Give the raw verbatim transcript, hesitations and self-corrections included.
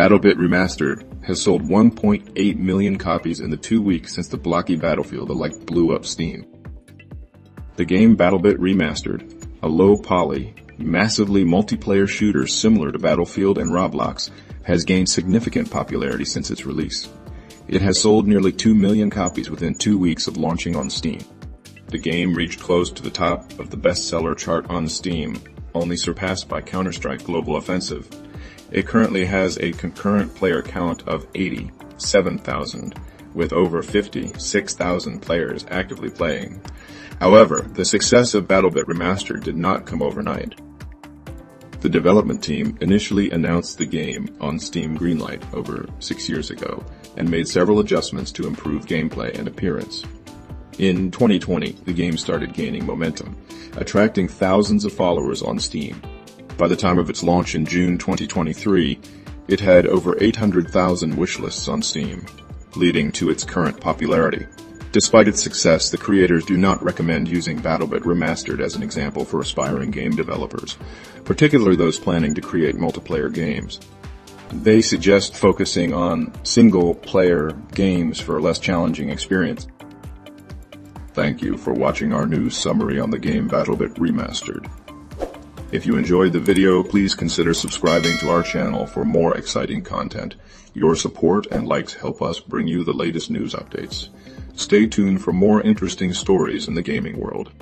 BattleBit Remastered has sold one point eight million copies in the two weeks since the blocky Battlefield alike blew up Steam. The game BattleBit Remastered, a low-poly, massively multiplayer shooter similar to Battlefield and Roblox, has gained significant popularity since its release. It has sold nearly two million copies within two weeks of launching on Steam. The game reached close to the top of the bestseller chart on Steam, only surpassed by Counter-Strike: Global Offensive. It currently has a concurrent player count of eighty-seven thousand, with over fifty-six thousand players actively playing. However, the success of BattleBit Remastered did not come overnight. The development team initially announced the game on Steam Greenlight over six years ago and made several adjustments to improve gameplay and appearance. In twenty twenty, the game started gaining momentum, attracting thousands of followers on Steam. By the time of its launch in June twenty twenty-three, it had over eight hundred thousand wishlists on Steam, leading to its current popularity. Despite its success, the creators do not recommend using BattleBit Remastered as an example for aspiring game developers, particularly those planning to create multiplayer games. They suggest focusing on single-player games for a less challenging experience. Thank you for watching our news summary on the game BattleBit Remastered. If you enjoyed the video, please consider subscribing to our channel for more exciting content. Your support and likes help us bring you the latest news updates. Stay tuned for more interesting stories in the gaming world.